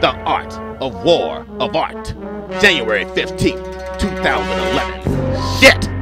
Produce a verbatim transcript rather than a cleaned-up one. The Art of War of Art, January fifteenth, two thousand eleven. Shit!